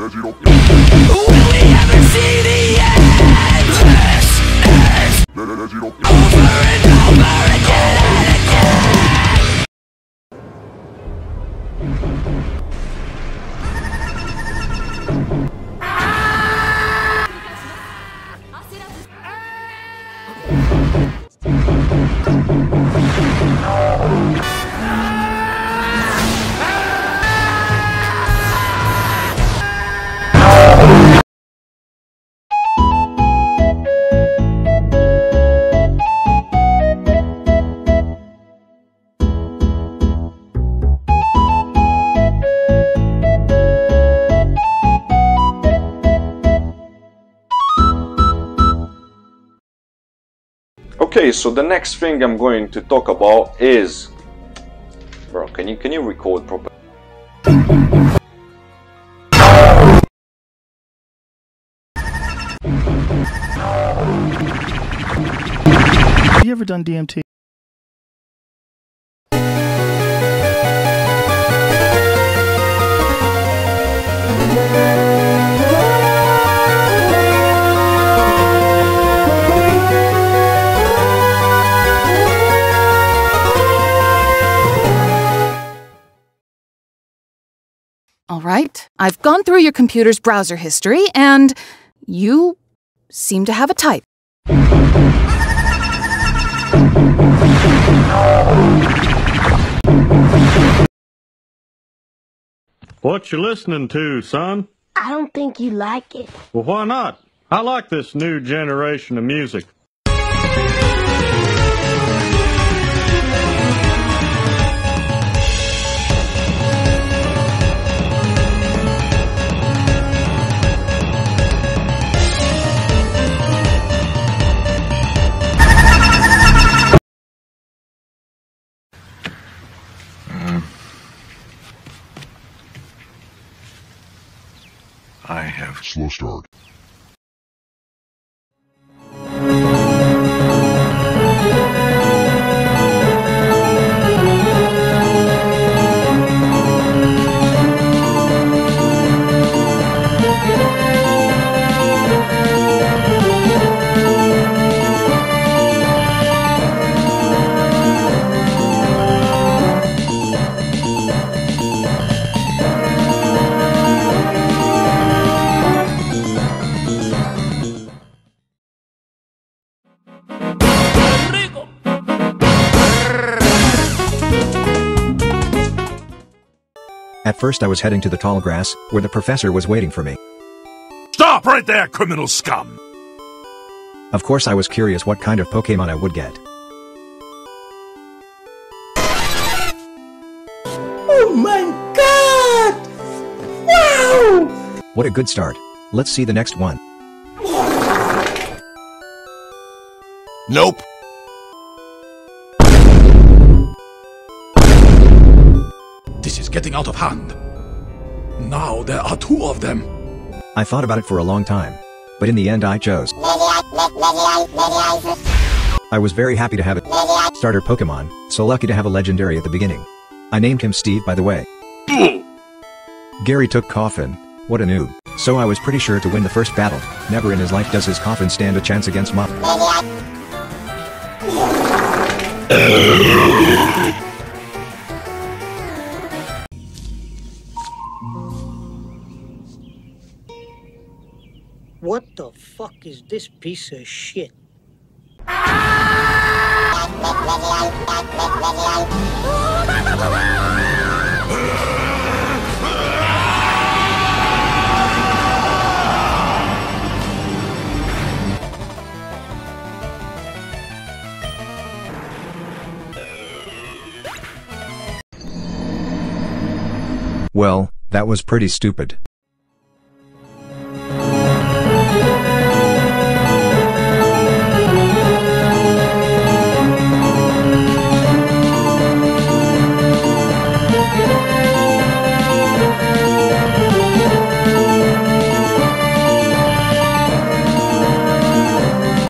that you don't. Will we ever see the end? This is over and over again and again. Okay, so the next thing I'm going to talk about is, bro, can you record properly? Have you ever done DMT? All right, I've gone through your computer's browser history, and you seem to have a type. What you listening to, son? I don't think you like it. Well, why not? I like this new generation of music. I have slow start. At first I was heading to the tall grass, where the professor was waiting for me. Stop right there, criminal scum! Of course I was curious what kind of Pokémon I would get. Oh my god! Wow! What a good start. Let's see the next one. Nope. Getting out of hand. Now there are two of them. I thought about it for a long time, but in the end I chose. I was very happy to have a starter Pokemon, so lucky to have a legendary at the beginning. I named him Steve, by the way. Gary took Coffin, what a noob. So I was pretty sure to win the first battle. Never in his life does his Coffin stand a chance against Mop. What the fuck is this piece of shit? Well, that was pretty stupid.